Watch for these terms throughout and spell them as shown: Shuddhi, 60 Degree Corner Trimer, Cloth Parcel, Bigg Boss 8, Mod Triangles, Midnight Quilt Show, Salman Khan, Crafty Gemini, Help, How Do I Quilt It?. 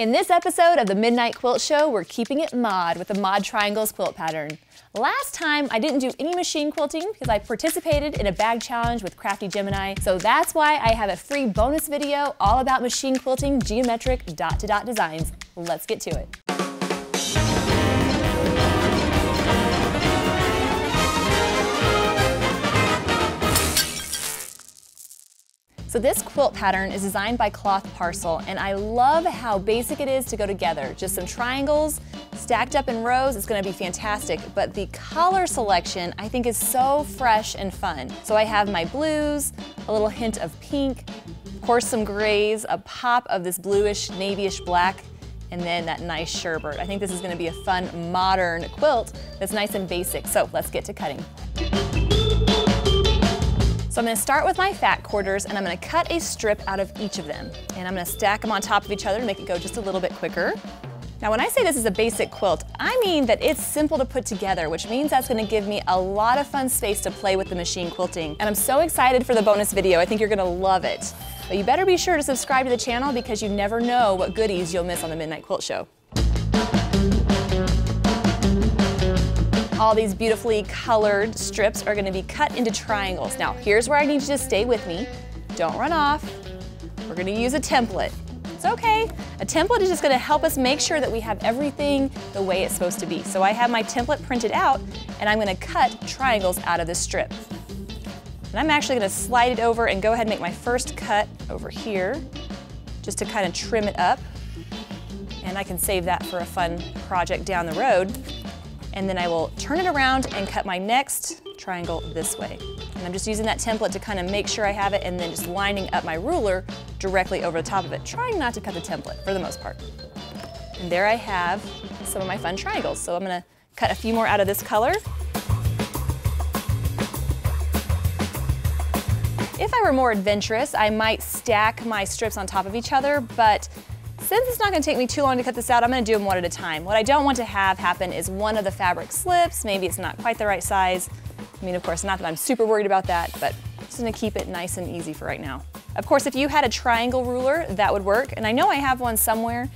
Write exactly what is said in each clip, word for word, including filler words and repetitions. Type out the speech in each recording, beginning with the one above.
In this episode of the Midnight Quilt Show, we're keeping it mod with the Mod Triangles quilt pattern. Last time, I didn't do any machine quilting because I participated in a bag challenge with Crafty Gemini, so that's why I have a free bonus video all about machine quilting geometric dot-to-dot designs. Let's get to it. So this quilt pattern is designed by Cloth Parcel, and I love how basic it is to go together. Just some triangles stacked up in rows, it's gonna be fantastic. But the color selection I think is so fresh and fun. So I have my blues, a little hint of pink, of course some grays, a pop of this bluish, navy-ish black, and then that nice sherbet. I think this is gonna be a fun, modern quilt that's nice and basic. So let's get to cutting. So I'm gonna start with my fat quarters, and I'm gonna cut a strip out of each of them. And I'm gonna stack them on top of each other to make it go just a little bit quicker. Now when I say this is a basic quilt, I mean that it's simple to put together, which means that's gonna give me a lot of fun space to play with the machine quilting. And I'm so excited for the bonus video, I think you're gonna love it. But you better be sure to subscribe to the channel because you never know what goodies you'll miss on the Midnight Quilt Show. All these beautifully colored strips are gonna be cut into triangles. Now, here's where I need you to stay with me. Don't run off. We're gonna use a template. It's okay. A template is just gonna help us make sure that we have everything the way it's supposed to be. So I have my template printed out, and I'm gonna cut triangles out of this strip. And I'm actually gonna slide it over and go ahead and make my first cut over here, just to kind of trim it up. And I can save that for a fun project down the road. And then I will turn it around and cut my next triangle this way. And I'm just using that template to kind of make sure I have it and then just lining up my ruler directly over the top of it, trying not to cut the template for the most part. And there I have some of my fun triangles. So I'm gonna cut a few more out of this color. If I were more adventurous, I might stack my strips on top of each other, but since it's not gonna take me too long to cut this out, I'm gonna do them one at a time. What I don't want to have happen is one of the fabric slips, maybe it's not quite the right size. I mean, of course, not that I'm super worried about that, but I'm just gonna keep it nice and easy for right now. Of course, if you had a triangle ruler, that would work, and I know I have one somewhere,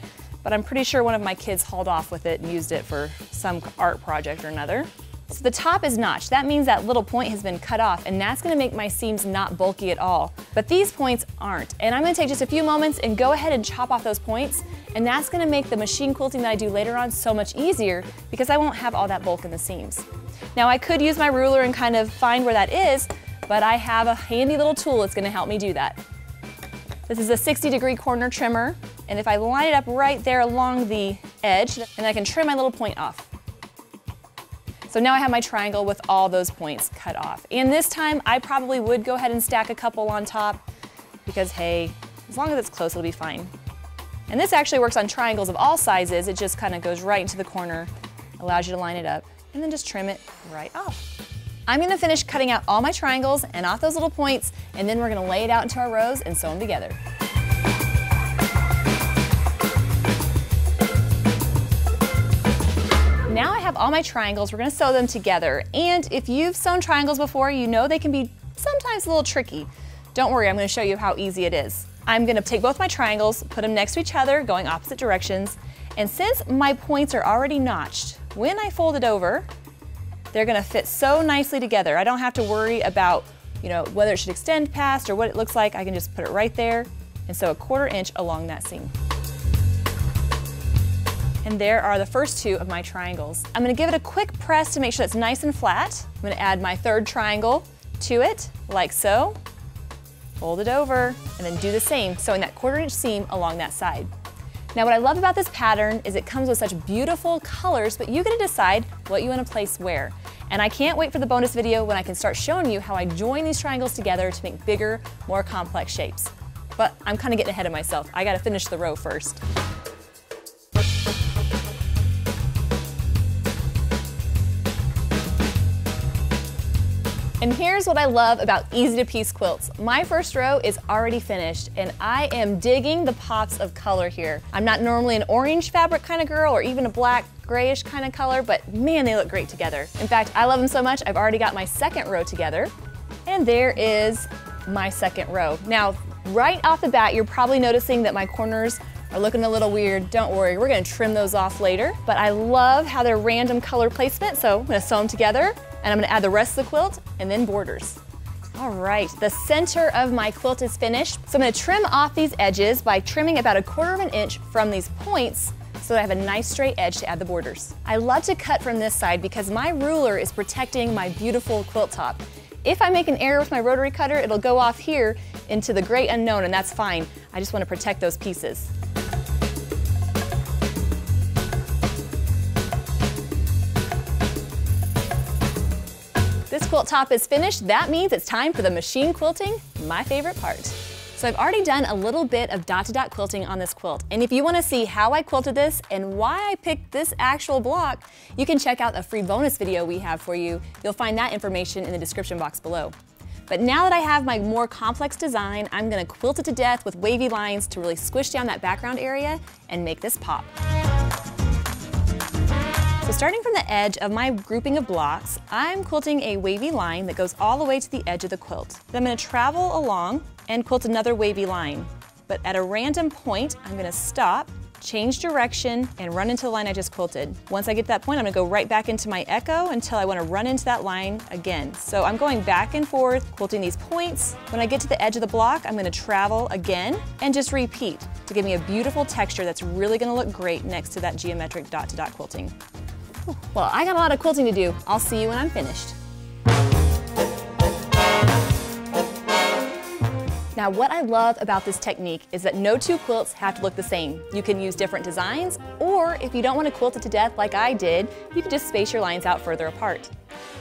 but I'm pretty sure one of my kids hauled off with it and used it for some art project or another. So the top is notched. That means that little point has been cut off, and that's gonna make my seams not bulky at all. But these points aren't, and I'm gonna take just a few moments and go ahead and chop off those points, and that's gonna make the machine quilting that I do later on so much easier because I won't have all that bulk in the seams. Now I could use my ruler and kind of find where that is, but I have a handy little tool that's gonna help me do that. This is a sixty degree corner trimmer, and if I line it up right there along the edge, then I can trim my little point off. So now I have my triangle with all those points cut off. And this time, I probably would go ahead and stack a couple on top because, hey, as long as it's close, it'll be fine. And this actually works on triangles of all sizes. It just kind of goes right into the corner, allows you to line it up, and then just trim it right off. I'm gonna finish cutting out all my triangles and off those little points, and then we're gonna lay it out into our rows and sew them together. Now I have all my triangles, we're gonna sew them together. And if you've sewn triangles before, you know they can be sometimes a little tricky. Don't worry, I'm gonna show you how easy it is. I'm gonna take both my triangles, put them next to each other, going opposite directions. And since my points are already notched, when I fold it over, they're gonna fit so nicely together. I don't have to worry about, you know, whether it should extend past or what it looks like. I can just put it right there and sew a quarter inch along that seam. And there are the first two of my triangles. I'm gonna give it a quick press to make sure it's nice and flat. I'm gonna add my third triangle to it, like so. Fold it over, and then do the same, sewing that quarter inch seam along that side. Now what I love about this pattern is it comes with such beautiful colors, but you get to decide what you wanna place where. And I can't wait for the bonus video when I can start showing you how I join these triangles together to make bigger, more complex shapes. But I'm kinda getting ahead of myself. I gotta finish the row first. And here's what I love about easy-to-piece quilts. My first row is already finished, and I am digging the pops of color here. I'm not normally an orange fabric kind of girl or even a black, grayish kind of color, but man, they look great together. In fact, I love them so much, I've already got my second row together. And there is my second row. Now, right off the bat, you're probably noticing that my corners are looking a little weird, don't worry, we're gonna trim those off later. But I love how they're random color placement, so I'm gonna sew them together and I'm gonna add the rest of the quilt and then borders. All right, the center of my quilt is finished. So I'm gonna trim off these edges by trimming about a quarter of an inch from these points so that I have a nice straight edge to add the borders. I love to cut from this side because my ruler is protecting my beautiful quilt top. If I make an error with my rotary cutter, it'll go off here into the great unknown, and that's fine. I just want to protect those pieces. This quilt top is finished. That means it's time for the machine quilting, my favorite part. So I've already done a little bit of dot-to-dot quilting on this quilt, and if you want to see how I quilted this and why I picked this actual block, you can check out a free bonus video we have for you. You'll find that information in the description box below. But now that I have my more complex design, I'm going to quilt it to death with wavy lines to really squish down that background area and make this pop. So starting from the edge of my grouping of blocks, I'm quilting a wavy line that goes all the way to the edge of the quilt. Then I'm going to travel along and quilt another wavy line. But at a random point, I'm gonna stop, change direction, and run into the line I just quilted. Once I get to that point, I'm gonna go right back into my echo until I wanna run into that line again. So I'm going back and forth, quilting these points. When I get to the edge of the block, I'm gonna travel again and just repeat to give me a beautiful texture that's really gonna look great next to that geometric dot-to-dot quilting. Well, I got a lot of quilting to do. I'll see you when I'm finished. Now, what I love about this technique is that no two quilts have to look the same. You can use different designs, or if you don't want to quilt it to death like I did, you can just space your lines out further apart.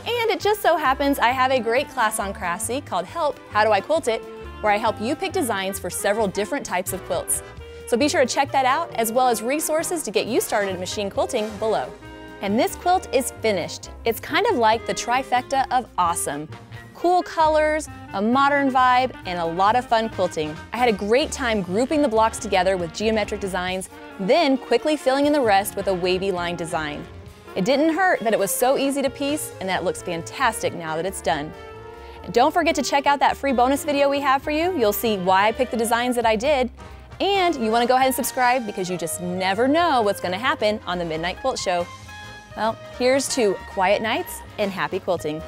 And it just so happens I have a great class on Craftsy called Help, How Do I Quilt It?, where I help you pick designs for several different types of quilts. So be sure to check that out, as well as resources to get you started machine quilting below. And this quilt is finished. It's kind of like the trifecta of awesome. Cool colors, a modern vibe, and a lot of fun quilting. I had a great time grouping the blocks together with geometric designs, then quickly filling in the rest with a wavy line design. It didn't hurt that it was so easy to piece and that it looks fantastic now that it's done. And don't forget to check out that free bonus video we have for you. You'll see why I picked the designs that I did. And you want to go ahead and subscribe because you just never know what's going to happen on the Midnight Quilt Show. Well, here's to quiet nights and happy quilting.